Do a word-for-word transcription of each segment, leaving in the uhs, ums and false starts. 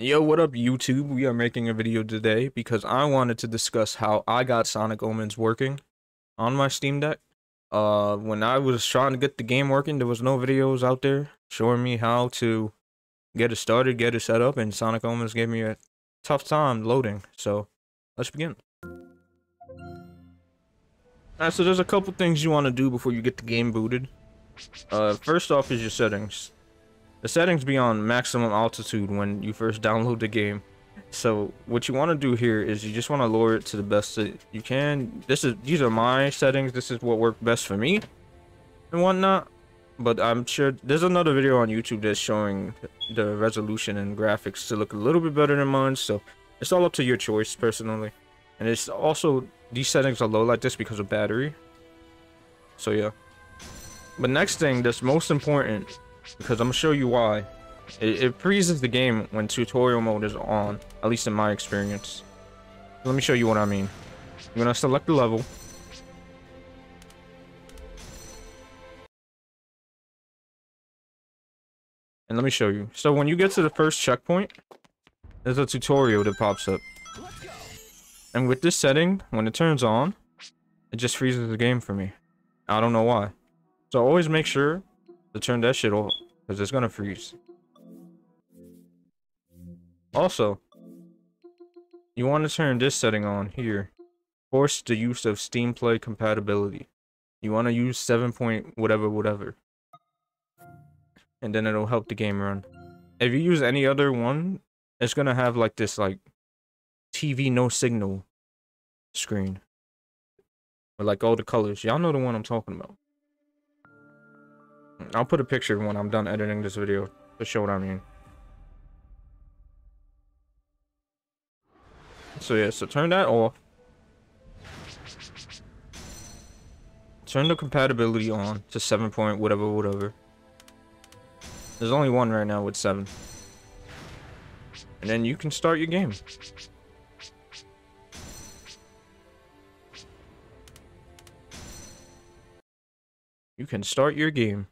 Yo, what up YouTube? We are making a video today because I wanted to discuss how I got Sonic Omens working on my Steam Deck. Uh, when I was trying to get the game working, there was no videos out there showing me how to get it started, get it set up, and Sonic Omens gave me a tough time loading. So, let's begin. Alright, so there's a couple things you want to do before you get the game booted. Uh, first off is your settings. The settings be on maximum altitude when you first download the game. So what you want to do here is you just want to lower it to the best that you can. This is these are my settings. This is what worked best for me and whatnot. But I'm sure there's another video on YouTube that's showing the resolution and graphics to look a little bit better than mine. So it's all up to your choice personally. And it's also these settings are low like this because of battery. So yeah. But next thing that's most important, because I'm gonna show you why it, it freezes the game when tutorial mode is on, at least in my experience. Let me show you what I mean. You're gonna select the level, and let me show you. So when you get to the first checkpoint, there's a tutorial that pops up, and with this setting, when it turns on, it just freezes the game for me. I don't know why, so always make sure to turn that shit off, because it's gonna freeze. Also, you want to turn this setting on here. Force the use of Steam Play compatibility. You want to use seven point whatever whatever, and then it'll help the game run. If you use any other one, it's gonna have like this like T V no signal screen with like all the colors. Y'all know the one I'm talking about. I'll put a picture when I'm done editing this video to show what I mean. So yeah, so turn that off. Turn the compatibility on to seven point whatever whatever. There's only one right now with seven. And then you can start your game. You can start your game.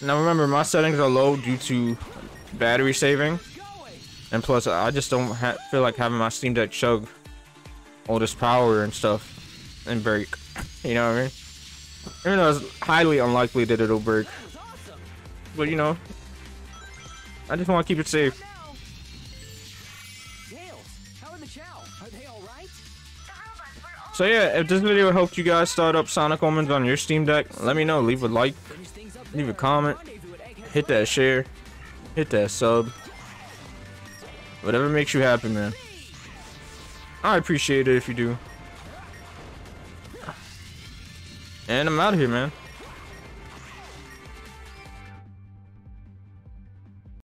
Now remember, my settings are low due to battery saving, and plus I just don't ha feel like having my Steam Deck chug all this power and stuff and break. You know what I mean? Even though it's highly unlikely that it'll break, but you know, I just want to keep it safe. So yeah, if this video helped you guys start up Sonic Omens on your Steam Deck, let me know. Leave a like, leave a comment, hit that share, hit that sub, whatever makes you happy, man. I appreciate it if you do. And I'm out of here, man.